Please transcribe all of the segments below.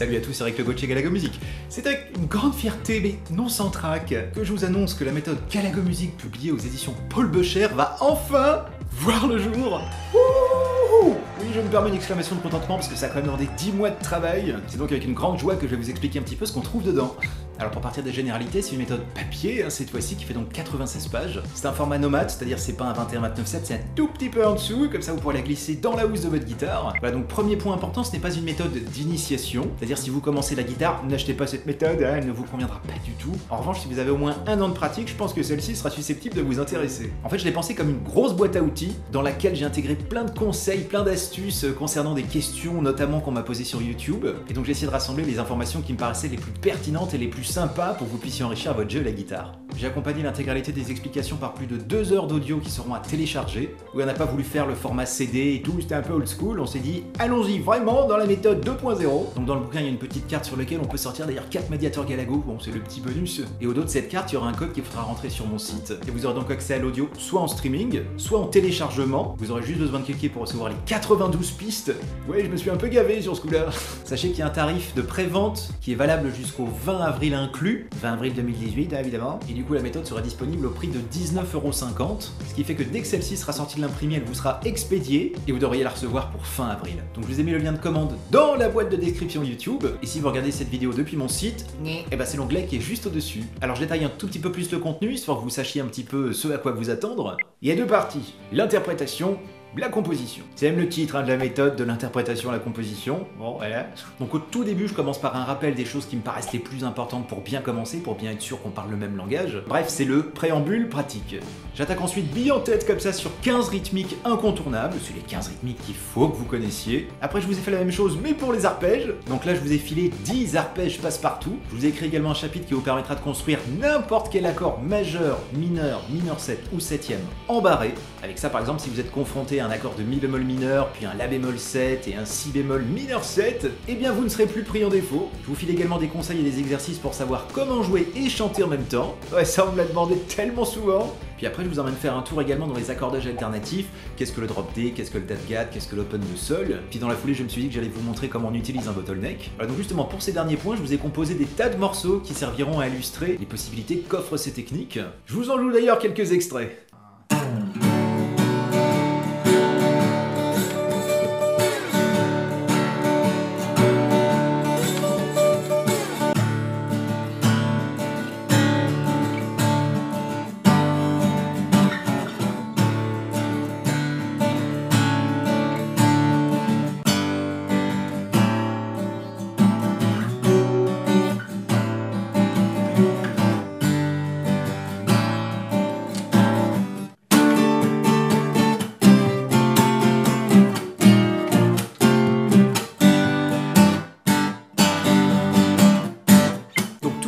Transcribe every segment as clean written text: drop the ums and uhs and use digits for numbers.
Salut à tous, Eric Legaud chez Galago Music. C'est avec une grande fierté, mais non sans trac, que je vous annonce que la méthode Galago Music publiée aux éditions Paul Beuscher va enfin voir le jour. Ouh, oui, je me permets une exclamation de contentement parce que ça a quand même demandé 10 mois de travail. C'est donc avec une grande joie que je vais vous expliquer un petit peu ce qu'on trouve dedans. Alors pour partir des généralités, c'est une méthode papier, cette fois-ci, qui fait donc 96 pages. C'est un format nomade, c'est-à-dire c'est pas un 21-29-7, c'est un tout petit peu en dessous, comme ça vous pourrez la glisser dans la housse de votre guitare. Voilà, donc premier point important, ce n'est pas une méthode d'initiation, c'est-à-dire si vous commencez la guitare, n'achetez pas cette méthode, elle ne vous conviendra pas du tout. En revanche, si vous avez au moins un an de pratique, je pense que celle-ci sera susceptible de vous intéresser. En fait, je l'ai pensée comme une grosse boîte à outils, dans laquelle j'ai intégré plein de conseils, plein d'astuces concernant des questions, notamment qu'on m'a posées sur YouTube. Et donc j'ai essayé de rassembler les informations qui me paraissaient les plus pertinentes et les plus sympa pour que vous puissiez enrichir votre jeu à la guitare. J'ai accompagné l'intégralité des explications par plus de 2 heures d'audio qui seront à télécharger. Où on n'a pas voulu faire le format CD et tout, c'était un peu old school, on s'est dit allons-y vraiment dans la méthode 2.0. Donc dans le bouquin il y a une petite carte sur laquelle on peut sortir d'ailleurs 4 médiateurs Galago, bon c'est le petit bonus. Et au dos de cette carte il y aura un code qu'il faudra rentrer sur mon site. Et vous aurez donc accès à l'audio soit en streaming, soit en téléchargement. Vous aurez juste besoin de cliquer pour recevoir les 92 pistes. Ouais, je me suis un peu gavé sur ce coup-là. Sachez qu'il y a un tarif de pré-vente qui est valable jusqu'au 20 avril inclus, 20 avril 2018 évidemment, et du coup la méthode sera disponible au prix de 19,50 €, ce qui fait que dès que celle-ci sera sortie de l'imprimerie, elle vous sera expédiée et vous devriez la recevoir pour fin avril. Donc je vous ai mis le lien de commande dans la boîte de description YouTube, et si vous regardez cette vidéo depuis mon site, et ben c'est l'onglet qui est juste au-dessus. Alors je détaille un tout petit peu plus le contenu, histoire que vous sachiez un petit peu ce à quoi vous attendre. Il y a deux parties, l'interprétation, la composition. C'est même le titre de la méthode, de l'interprétation à la composition. Bon, voilà. Donc au tout début, je commence par un rappel des choses qui me paraissent les plus importantes pour bien commencer, pour bien être sûr qu'on parle le même langage. Bref, c'est le préambule pratique. J'attaque ensuite bille en tête comme ça sur 15 rythmiques incontournables. C'est les 15 rythmiques qu'il faut que vous connaissiez. Après, je vous ai fait la même chose, mais pour les arpèges. Donc là, je vous ai filé 10 arpèges passe-partout. Je vous ai écrit également un chapitre qui vous permettra de construire n'importe quel accord majeur, mineur, mineur 7 ou 7e en barré. Avec ça, par exemple, si vous êtes confronté un accord de mi bémol mineur, puis un la bémol 7 et un si bémol mineur 7, eh bien vous ne serez plus pris en défaut. Je vous file également des conseils et des exercices pour savoir comment jouer et chanter en même temps. Ouais, ça on me l'a demandé tellement souvent. Puis après, je vous emmène faire un tour également dans les accordages alternatifs. Qu'est-ce que le drop-d, qu'est-ce que le dab-gad, qu'est-ce que l'open de sol. Puis dans la foulée, je me suis dit que j'allais vous montrer comment on utilise un bottleneck. Alors donc justement, pour ces derniers points, je vous ai composé des tas de morceaux qui serviront à illustrer les possibilités qu'offrent ces techniques. Je vous en joue d'ailleurs quelques extraits.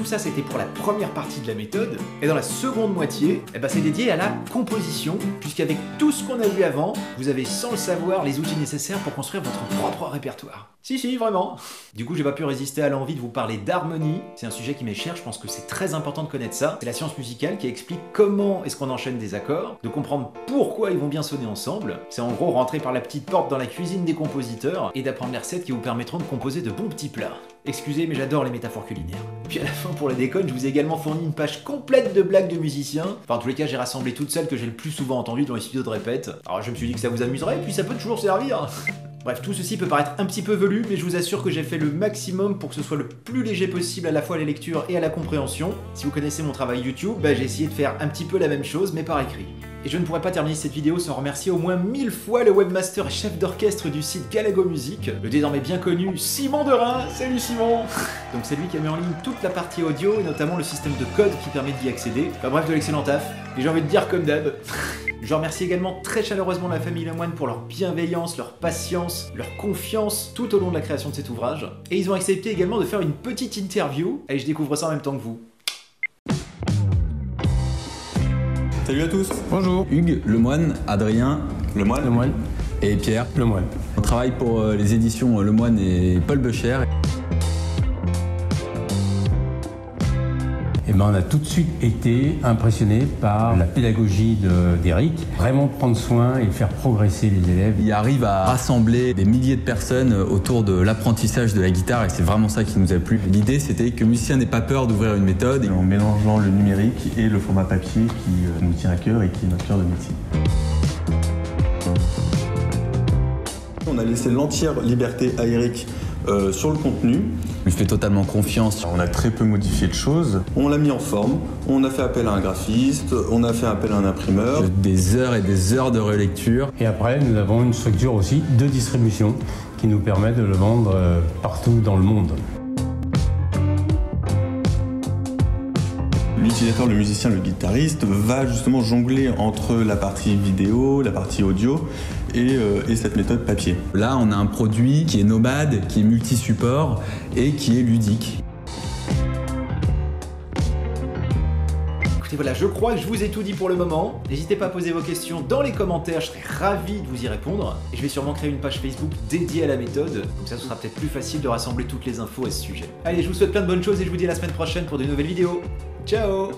Ça c'était pour la première partie de la méthode, et dans la seconde moitié, eh ben, c'est dédié à la composition, puisqu'avec tout ce qu'on a vu avant, vous avez sans le savoir les outils nécessaires pour construire votre propre répertoire. Si si, vraiment. Du coup j'ai pas pu résister à l'envie de vous parler d'harmonie, c'est un sujet qui m'est cher, je pense que c'est très important de connaître ça. C'est la science musicale qui explique comment est-ce qu'on enchaîne des accords, de comprendre pourquoi ils vont bien sonner ensemble, c'est en gros rentrer par la petite porte dans la cuisine des compositeurs, et d'apprendre les recettes qui vous permettront de composer de bons petits plats. Excusez, mais j'adore les métaphores culinaires. Puis à la fin, pour la déconne, je vous ai également fourni une page complète de blagues de musiciens. Enfin, en tous les cas, j'ai rassemblé toutes celles que j'ai le plus souvent entendues dans les studios de répète. Alors, je me suis dit que ça vous amuserait, et puis ça peut toujours servir. Bref, tout ceci peut paraître un petit peu velu, mais je vous assure que j'ai fait le maximum pour que ce soit le plus léger possible à la fois à la lecture et à la compréhension. Si vous connaissez mon travail YouTube, bah, j'ai essayé de faire un petit peu la même chose, mais par écrit. Et je ne pourrais pas terminer cette vidéo sans remercier au moins 1000 fois le webmaster et chef d'orchestre du site Galago Music, le désormais bien connu Simon Derain. Salut Simon. Donc c'est lui qui a mis en ligne toute la partie audio, et notamment le système de code qui permet d'y accéder. Enfin bref, de l'excellent taf, et j'ai envie de dire comme d'hab. Je remercie également très chaleureusement la famille Lemoine pour leur bienveillance, leur patience, leur confiance tout au long de la création de cet ouvrage. Et ils ont accepté également de faire une petite interview. Allez, je découvre ça en même temps que vous. Salut à tous. Bonjour. Hugues Lemoine, Adrien Lemoine, et Pierre Lemoine. On travaille pour les éditions Lemoine et Paul Beuscher. Et eh ben, on a tout de suite été impressionné par la pédagogie d'Eric. Vraiment prendre soin et faire progresser les élèves. Il arrive à rassembler des milliers de personnes autour de l'apprentissage de la guitare et c'est vraiment ça qui nous a plu. L'idée, c'était que le musicien n'ait pas peur d'ouvrir une méthode. En mélangeant le numérique et le format papier qui nous tient à cœur et qui est notre cœur de métier. On a laissé l'entière liberté à Eric sur le contenu. Je lui fais totalement confiance. On a très peu modifié de choses. On l'a mis en forme, on a fait appel à un graphiste, on a fait appel à un imprimeur. Des heures et des heures de relecture. Et après, nous avons une structure aussi de distribution qui nous permet de le vendre partout dans le monde. L'utilisateur, le musicien, le guitariste va justement jongler entre la partie vidéo, la partie audio et cette méthode papier. Là, on a un produit qui est nomade, qui est multi-support et qui est ludique. Écoutez, voilà, je crois que je vous ai tout dit pour le moment. N'hésitez pas à poser vos questions dans les commentaires, je serai ravi de vous y répondre. Et je vais sûrement créer une page Facebook dédiée à la méthode, donc ça, ce sera peut-être plus facile de rassembler toutes les infos à ce sujet. Allez, je vous souhaite plein de bonnes choses et je vous dis à la semaine prochaine pour de nouvelles vidéos. Ciao!